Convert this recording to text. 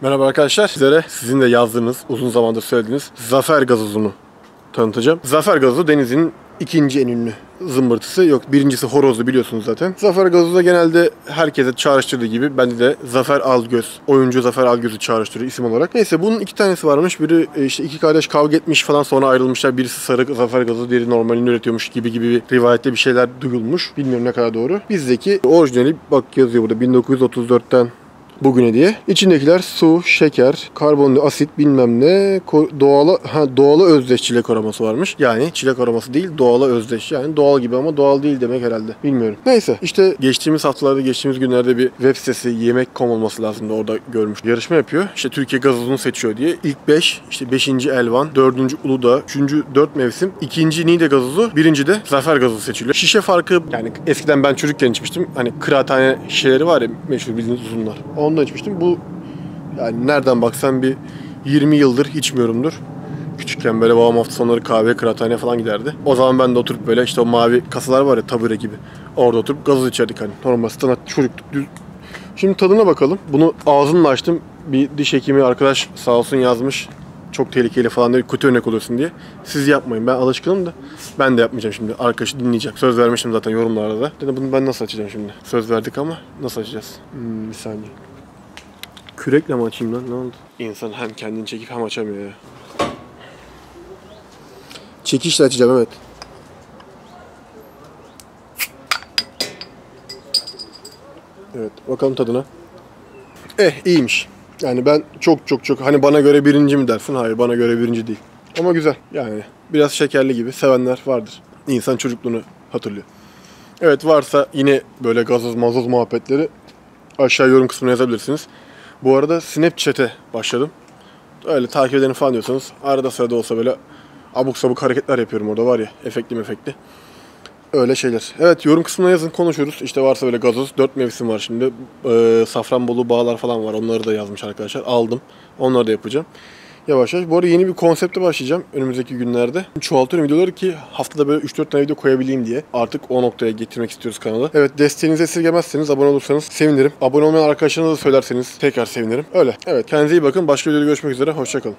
Merhaba arkadaşlar, sizlere sizin de yazdığınız, uzun zamandır söylediğiniz Zafer Gazozunu tanıtacağım. Zafer Gazozu Denizli'nin ikinci en ünlü zımbırtısı. Yok, birincisi horozlu, biliyorsunuz zaten. Zafer Gazozu da genelde herkese çağrıştırdığı gibi bende de Zafer Algöz, oyuncu Zafer Algöz'ü çağrıştırıyor isim olarak. Neyse, bunun iki tanesi varmış. Biri işte iki kardeş kavga etmiş falan, sonra ayrılmışlar. Birisi sarı Zafer Gazozu, diğeri normalini üretiyormuş gibi bir rivayette bir şeyler duyulmuş. Bilmiyorum ne kadar doğru. Bizdeki orijinali, bak yazıyor burada, 1934'ten bugüne diye. İçindekiler su, şeker, karbonlu asit, bilmem ne, doğala özdeş çilek aroması varmış. Yani çilek aroması değil, doğala özdeş. Yani doğal gibi ama doğal değil demek herhalde. Bilmiyorum. Neyse, işte geçtiğimiz haftalarda, geçtiğimiz günlerde bir web sitesi, Yemek.com olması lazım da, orada görmüş. Yarışma yapıyor. İşte Türkiye gazozunu seçiyor diye. İlk 5, işte 5. Elvan, 4. Uludağ, 3. Dört Mevsim, 2. Nide Gazozu, 1. de Zafer Gazozu seçiliyor. Şişe farkı, yani eskiden ben çocukken içmiştim. Hani kıraathane şişeleri var ya, meşhur bildiğiniz uzunlar. Ondan içmiştim. Bu yani nereden baksan bir 20 yıldır içmiyorumdur. Küçükken böyle babam hafta sonları kahve, kıraathaneye falan giderdi. O zaman ben de oturup böyle işte o mavi kasalar var ya, tabure gibi. Orada oturup gazoz içerdik hani. Normal standart çocukluk. Şimdi tadına bakalım. Bunu ağzımla açtım. Bir diş hekimi arkadaş sağ olsun yazmış. Çok tehlikeli falan diye, kötü örnek oluyorsun diye. Siz yapmayın. Ben alışkınım da. Ben de yapmayacağım şimdi. Arkadaşı dinleyeceğim. Söz vermiştim zaten yorumlarda da. Dedim bunu ben nasıl açacağım şimdi? Söz verdik ama nasıl açacağız? Bir saniye. Kürekle mi açayım lan? Ne oldu? İnsan hem kendini çekip hem açamıyor ya. Çekişle açacağım, evet. Evet, bakalım tadına. İyiymiş. Yani ben çok hani bana göre birinci mi dersin? Hayır, bana göre birinci değil. Ama güzel. Yani biraz şekerli gibi, sevenler vardır. İnsan çocukluğunu hatırlıyor. Evet, varsa yine böyle gazoz mazoz muhabbetleri aşağı yorum kısmına yazabilirsiniz. Bu arada Snapchat'e başladım. Öyle takip edelim falan diyorsanız, arada sırada olsa böyle abuk sabuk hareketler yapıyorum orada, var ya, efektli. Öyle şeyler. Evet, yorum kısmına yazın, konuşuruz. İşte varsa böyle gazoz, 4 mevsim var şimdi. Safranbolu bağlar falan var. Onları da yazmış arkadaşlar. Aldım. Onları da yapacağım. Yavaş yavaş. Bu arada yeni bir konsepte başlayacağım önümüzdeki günlerde. Çoğaltıyorum videoları ki haftada böyle 3-4 tane video koyabileyim diye. Artık o noktaya getirmek istiyoruz kanalı. Evet, desteğinizi esirgemezseniz, abone olursanız sevinirim. Abone olmayan arkadaşlarınıza da söylerseniz tekrar sevinirim. Öyle. Evet, kendinize iyi bakın. Başka videoda görüşmek üzere. Hoşçakalın.